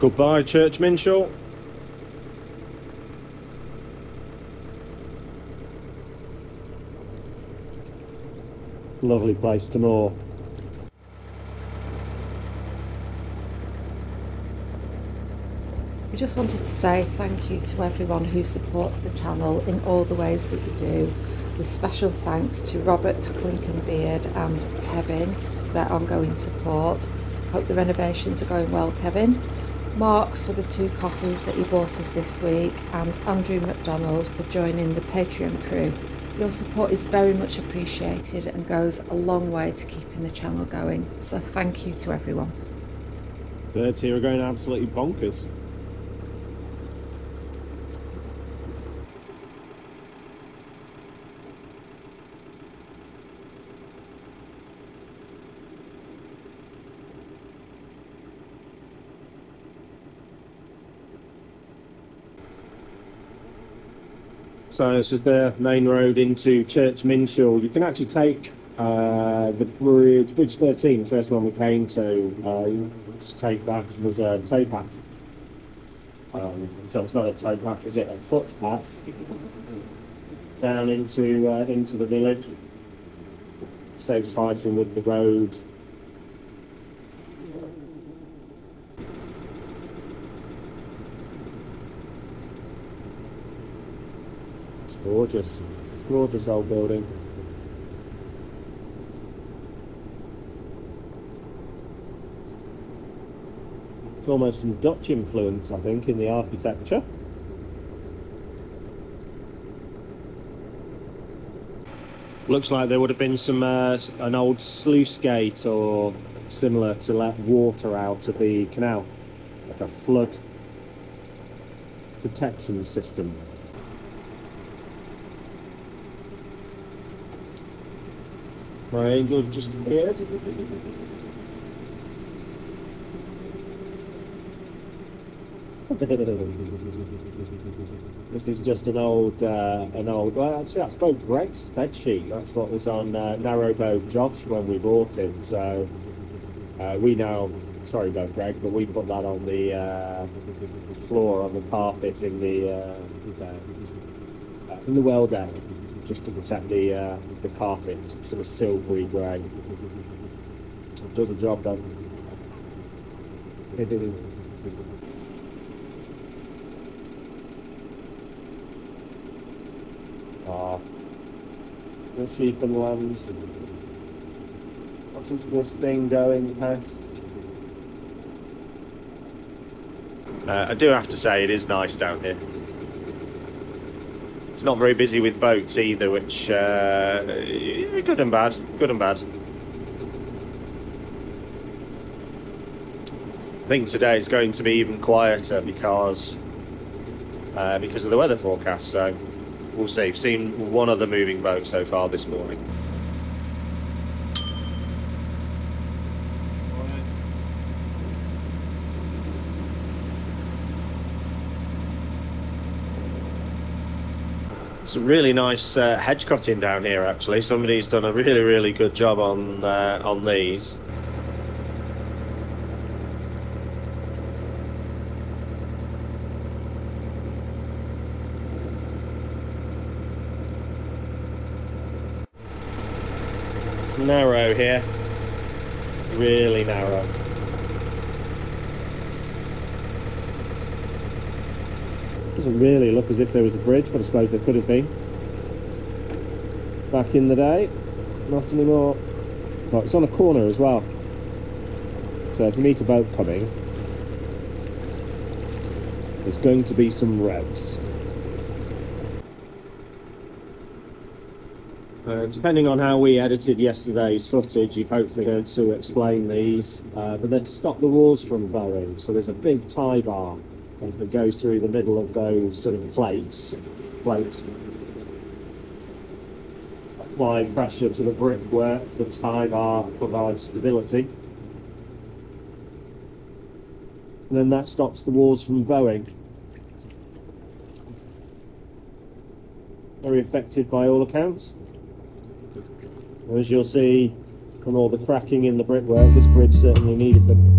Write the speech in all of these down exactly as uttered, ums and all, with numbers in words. Goodbye, Church Minshull. Lovely place to moor. We just wanted to say thank you to everyone who supports the channel in all the ways that you do, with special thanks to Robert Clinkenbeard and Kevin for their ongoing support. Hope the renovations are going well, Kevin. Mark for the two coffees that he bought us this week, and Andrew MacDonald for joining the Patreon crew. Your support is very much appreciated and goes a long way to keeping the channel going, so thank you to everyone. Birds here are going absolutely bonkers. So this is the main road into Church Minshull. You can actually take uh, the bridge, Bridge thirteen, the first one we came to, uh, just take that as a towpath. Um, so it's not a towpath, is it? A footpath down into uh, into the village. Saves fighting with the road. Gorgeous, gorgeous old building. It's almost some Dutch influence, I think, in the architecture. Looks like there would have been some uh, an old sluice gate or similar to let water out of the canal, like a flood protection system. My angel's just appeared. This is just an old, uh, an old. Well, actually, that's Boat Greg's bed sheet. That's what was on uh, Narrowboat Josh when we bought him. So uh, we now, sorry, Boat Greg, but we put that on the uh, floor, on the carpet in the uh, in the well deck, just to protect the uh, the carpet. It's sort of silvery grey. It does the job though. It did. Ah, the sheep and lambs. What is this thing going past? Uh, I do have to say it is nice down here. It's not very busy with boats either, which uh, good and bad, good and bad. I think today it's going to be even quieter because uh, because of the weather forecast. So we'll see. We've seen one other moving boat so far this morning. It's a really nice uh, hedge cutting down here actually. Somebody's done a really, really good job on, uh, on these. It's narrow here, really narrow. Doesn't really look as if there was a bridge, but I suppose there could have been back in the day. Not anymore. But it's on a corner as well, so if you meet a boat coming, there's going to be some revs. Uh, depending on how we edited yesterday's footage, you've hopefully heard to explain these, uh, but they're to stop the walls from burying. So there's a big tie bar that goes through the middle of those sort of plates, plates. Applying pressure to the brickwork, the tie bar provides stability. And then that stops the walls from bowing. Very effective by all accounts. As you'll see from all the cracking in the brickwork, this bridge certainly needed them.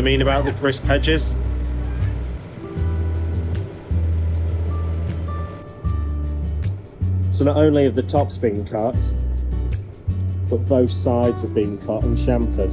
I mean about the crisp hedges. So not only have the tops been cut, but both sides have been cut and chamfered.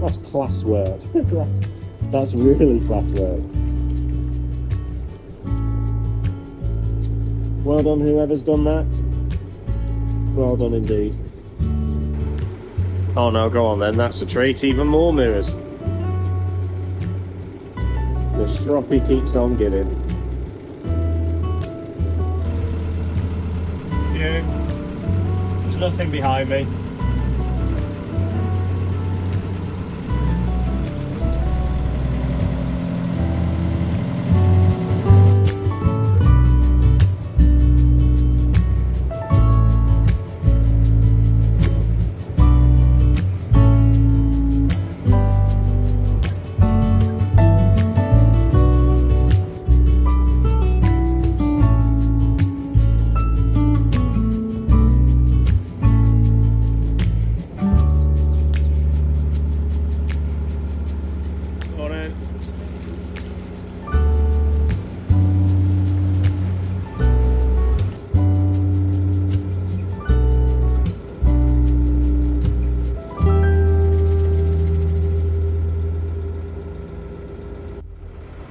That's class work. That's really class work. Well done whoever's done that. Well done indeed. Oh no, go on then, that's a treat, even more mirrors. The shroppie keeps on giving. Thank you. There's nothing behind me.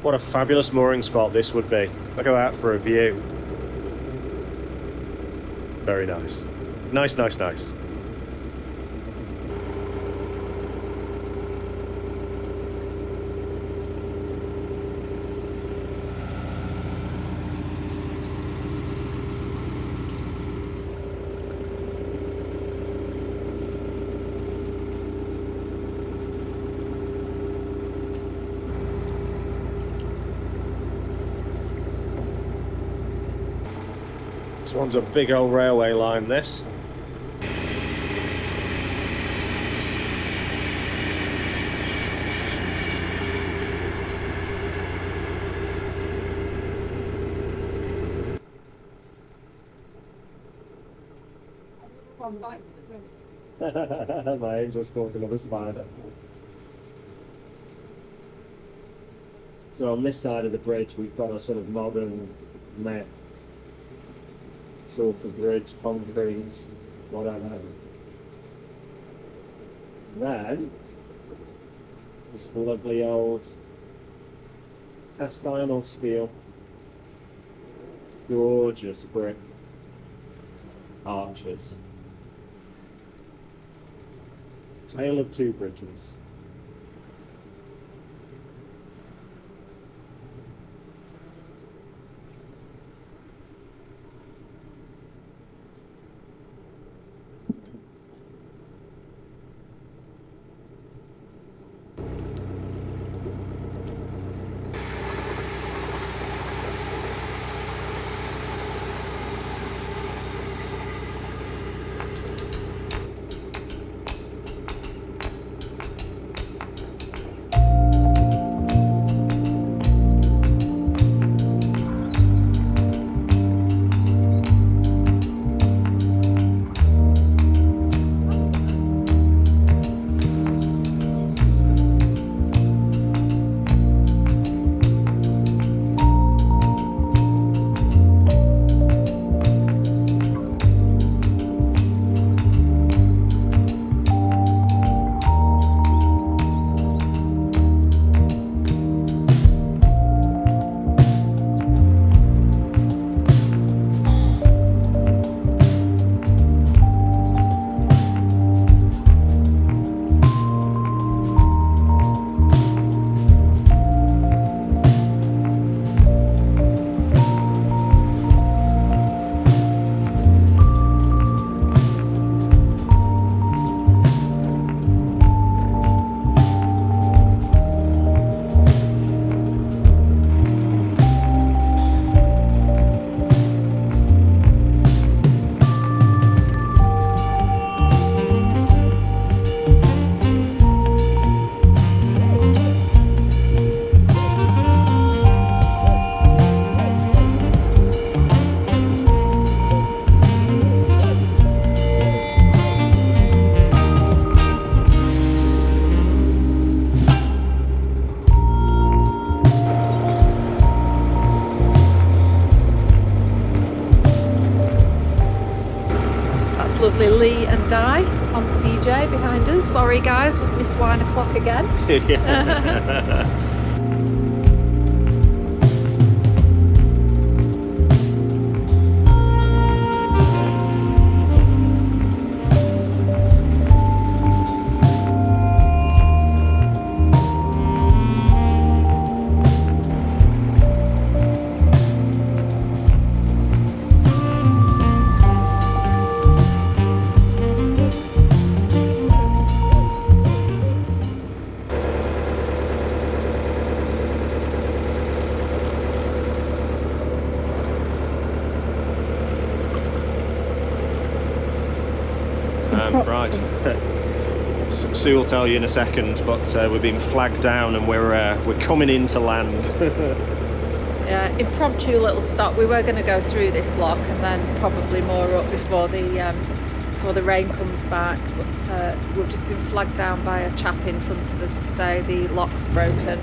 What a fabulous mooring spot this would be. Look at that for a view. Very nice. Nice, nice, nice. This one's a big old railway line, this. My angel's caught another spider. So on this side of the bridge we've got a sort of modern map. Sort of bridge, concrete, whatever. Then, this lovely old cast iron or steel, gorgeous brick arches. Tale of two bridges. D J behind us. Sorry guys, we've missed wine o'clock again. Yeah. Sue will tell you in a second, but uh, we've been flagged down and we're uh, we're coming in to land. Yeah, impromptu little stop. We were going to go through this lock and then probably more up before the um, before the rain comes back. But uh, we've just been flagged down by a chap in front of us to say the lock's broken.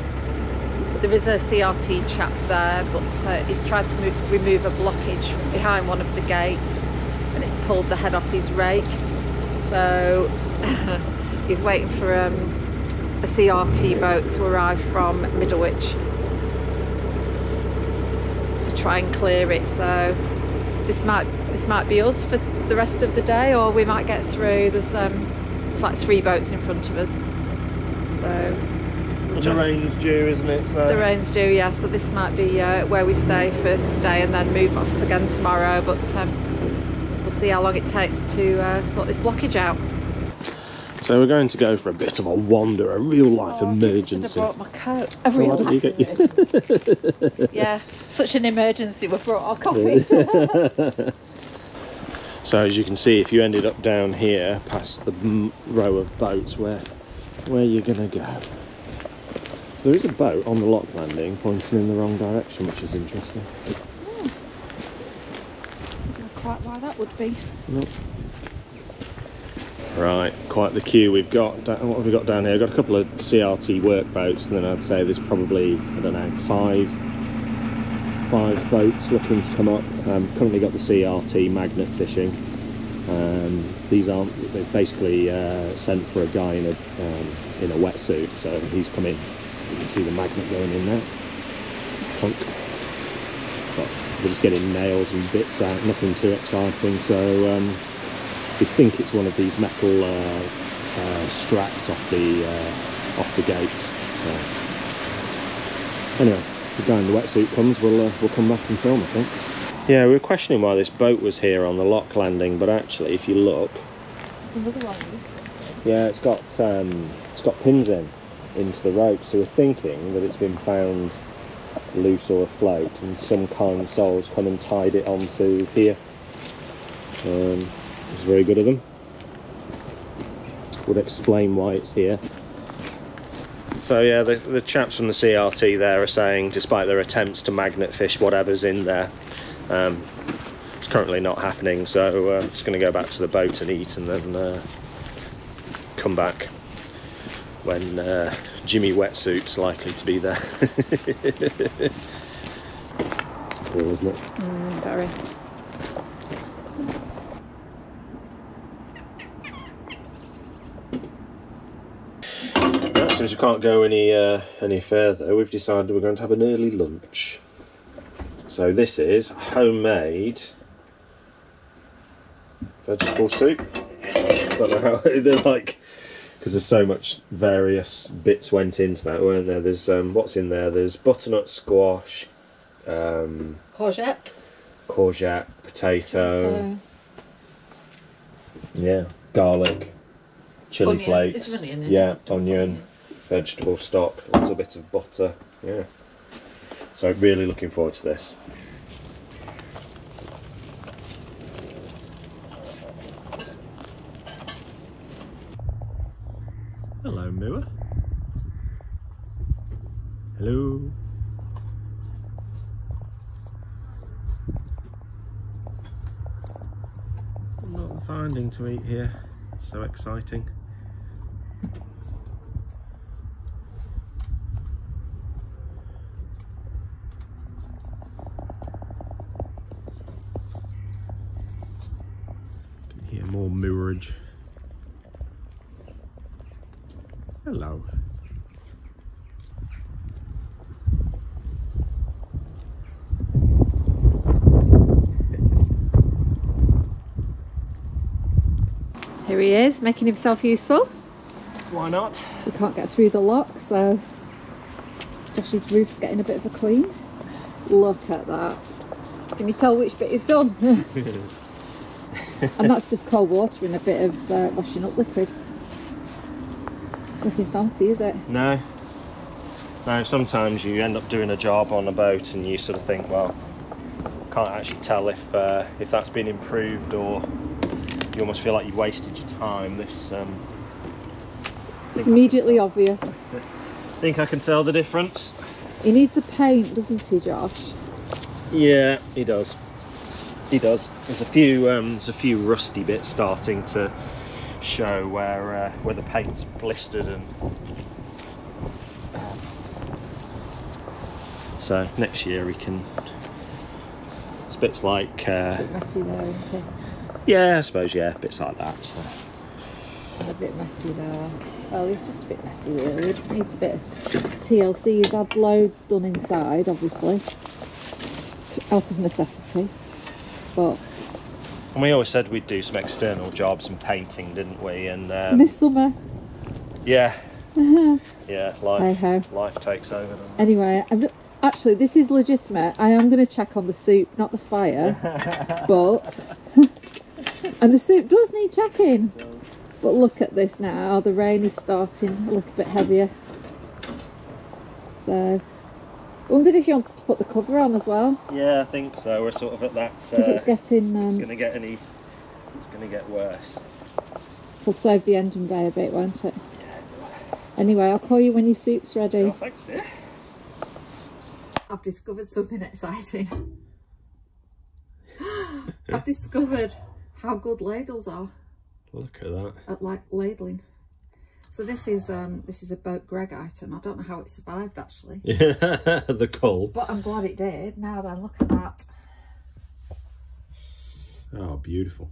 There is a C R T chap there, but uh, he's tried to move, remove a blockage from behind one of the gates, and it's pulled the head off his rake. So. He's waiting for um, a C R T boat to arrive from Middlewich to try and clear it. So this might this might be us for the rest of the day, or we might get through. There's um, it's like three boats in front of us. So well, the rain's due, isn't it? So the rain's due, yeah. So this might be uh, where we stay for today and then move off again tomorrow. But um, we'll see how long it takes to uh, sort this blockage out. So we're going to go for a bit of a wander, a real life oh, emergency. I brought my coat. A real oh, life emergency. Yeah, such an emergency. We brought our coffees. So as you can see, if you ended up down here past the row of boats, where where you're gonna go? So there is a boat on the lock landing pointing in the wrong direction, which is interesting. Mm. I don't know quite why that would be. Nope. Right, quite the queue we've got. What have we got down here? We've got a couple of C R T workboats, and then I'd say there's probably, I don't know, five five boats looking to come up. Um, we've currently got the C R T magnet fishing. Um, these aren't, they're basically uh, sent for a guy in a, um, in a wetsuit, so he's come in. You can see the magnet going in there. Clunk. But we're just getting nails and bits out, nothing too exciting, so. Um, We think it's one of these metal uh, uh, straps off the uh, off the gates. So anyway, if the guy in the wetsuit comes, we'll uh, we'll come back and film. I think. Yeah, we were questioning why this boat was here on the lock landing, but actually, if you look, there's another one. This one. Yeah, it's got um, it's got pins in into the rope, so we're thinking that it's been found loose or afloat, and some kind soul's come and tied it onto here. Um, It's very good of them. Would explain why it's here. So yeah, the, the chaps from the C R T there are saying, despite their attempts to magnet fish whatever's in there, um, it's currently not happening. So uh, just going to go back to the boat and eat, and then uh, come back when uh, Jimmy Wetsuit's likely to be there. It's cool, isn't it? Mm, very. Since we can't go any uh, any further, we've decided we're going to have an early lunch. So this is homemade vegetable soup. I don't know how they're like, because there's so much various bits went into that, weren't there? There's um, what's in there? There's butternut squash, um, courgette, courgette, potato, potato. Yeah, garlic, chili onion. Flakes, it's onion, yeah, it? onion. Vegetable stock, a little bit of butter, yeah. So really looking forward to this. Hello, Mua. Hello. I'm not finding to eat here, so exciting. More moorage. Hello. Here he is, making himself useful. Why not? We can't get through the lock, so Josh's roof's getting a bit of a clean. Look at that. Can you tell which bit is done? And that's just cold water and a bit of uh, washing up liquid. It's nothing fancy, is it? No. No, sometimes you end up doing a job on a boat and you sort of think, well, can't actually tell if uh, if that's been improved, or you almost feel like you wasted your time. This um, it's immediately obvious. I think I can tell the difference. He needs a paint, doesn't he, Josh? Yeah, he does. He does. There's a few um, there's a few rusty bits starting to show where uh, where the paint's blistered, and so next year we can. It's bits like. Uh, it's a bit messy there, isn't it? Yeah, I suppose. Yeah, bits like that. So. It's a bit messy there. Oh, it's just a bit messy really. It just needs a bit of T L C. He's had loads done inside, obviously, out of necessity. But and we always said we'd do some external jobs and painting, didn't we? And um, this summer, yeah, yeah, life, life takes over. Anyway, I'm, actually, this is legitimate. I am going to check on the soup, not the fire, but and the soup does need checking. But look at this now. The rain is starting a little bit heavier. So. Wondered if you wanted to put the cover on as well. Yeah, I think so. We're sort of at that. Because uh, it's getting. Um, it's going to get any. It's going to get worse. It'll save the engine bay a bit, won't it? Yeah. Anyway, I'll call you when your soup's ready. Oh, thanks, dear. I've discovered something exciting. I've discovered how good ladles are. Look at that. At like ladling. So this is um, this is a Boat Greg item. I don't know how it survived, actually. Yeah, the coal. But I'm glad it did. Now then, look at that. Oh, beautiful.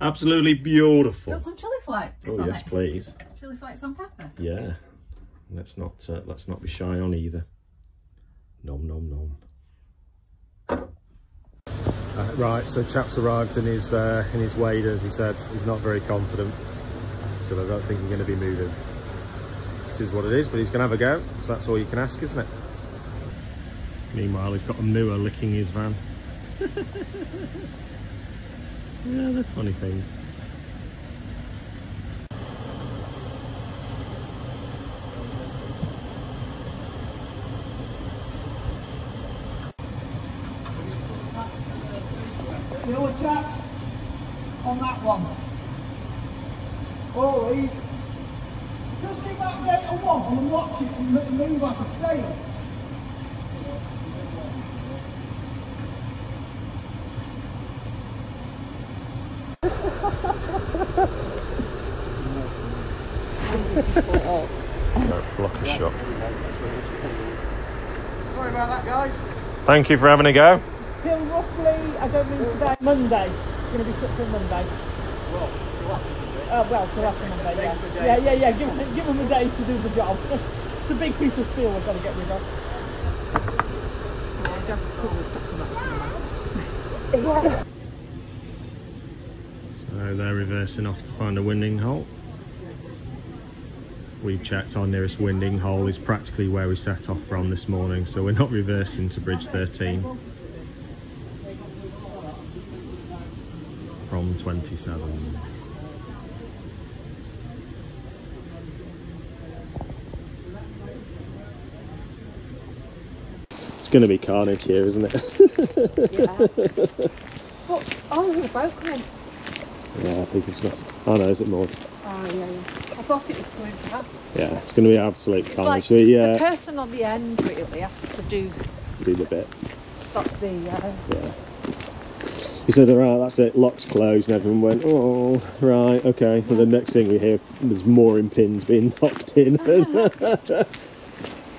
Absolutely beautiful. Got some chili flakes oh, on yes, it. Please. Chili flakes on pepper. Yeah. Let's not uh, let's not be shy on either. Nom nom nom. Uh, right. So chap's arrived in his uh, in his waders. He said he's not very confident. I don't think he's going to be moving, which is what it is, but he's going to have a go, so that's all you can ask, isn't it? Meanwhile, he's got a moor licking his van. Yeah, the funny thing. You know what, chaps? On that one. Always. Just give that rate a one and watch it and move like a sail. No, block a shot. Sorry about that, guys. Thank you for having a go. Till roughly, I don't mean today, Monday. It's going to be shut till Monday. Well, Uh, well, so that's another day, yeah. Yeah, yeah, yeah, give them, give them a day to do the job. It's a big piece of steel we've got to get rid of. So they're reversing off to find a winding hole. We've checked our nearest winding hole is practically where we set off from this morning, so we're not reversing to Bridge thirteen. From twenty-seven. It's going to be carnage here, isn't it? Yeah. But, oh, there's a boat coming. Yeah, I think it's not. Oh no, is it more? Oh yeah, yeah. I thought it was going past. Yeah, it's going to be absolute it's carnage. Like so, yeah. The person on the end really has to do. Do the bit. Stop the. Uh... Yeah. He said, "Right, that's it. Lock's closed," and everyone went, "Oh, right, okay." And the next thing we hear, there's mooring pins being knocked in.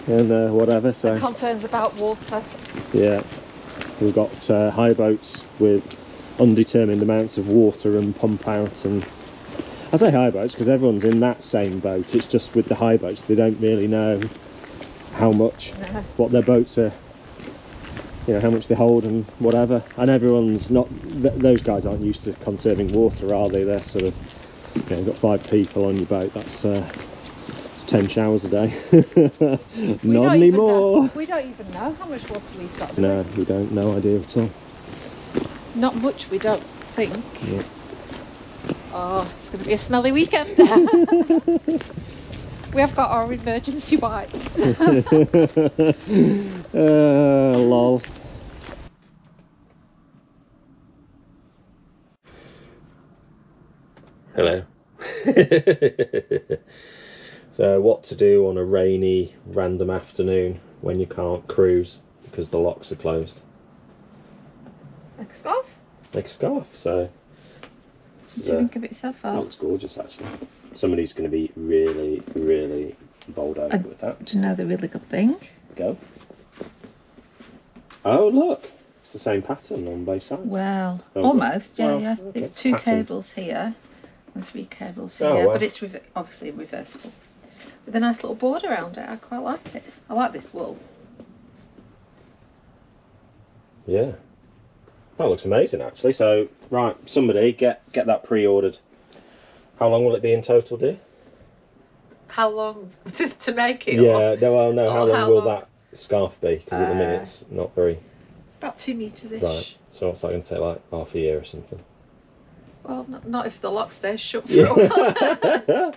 And uh, whatever, so and concerns about water. Yeah, we've got uh, high boats with undetermined amounts of water and pump out, and I say high boats because everyone's in that same boat. It's just with the high boats they don't really know how much, no. what their boats are, you know, how much they hold and whatever. And everyone's not, th those guys aren't used to conserving water, are they? They're sort of, you know, you've got five people on your boat, that's uh, it's ten showers a day. Not anymore. We don't even know how much water we've got. No, we don't, no idea at all. Not much, we don't think. Yeah. Oh, it's going to be a smelly weekend. We have got our emergency wipes. uh, lol. Hello. So, what to do on a rainy, random afternoon when you can't cruise because the locks are closed? Make a scarf. Make a scarf. So. What do you think of it so far? That looks gorgeous, actually. Somebody's going to be really, really bowled over uh, with that. Do you know the really good thing? Go. Oh, look. It's the same pattern on both sides. Well, oh, almost, yeah, well, yeah. Okay. It's two pattern. cables here and three cables here, oh, wow. but it's re obviously reversible. With a nice little board around it, I quite like it. I like this wool. Yeah. That looks amazing, actually. So, right, somebody get get that pre-ordered. How long will it be in total, dear? How long to, to make it? Yeah, or, no, well, no. How long, how long will that scarf be? Because uh, at the minute it's not very. About two meters ish. Right. So what's that going to take? Like half a year or something. Well, not, not if the lock stays shut for a while.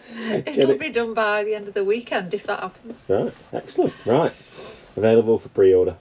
It'll it. be done by the end of the weekend if that happens. Right. Excellent. Right. Available for pre-order.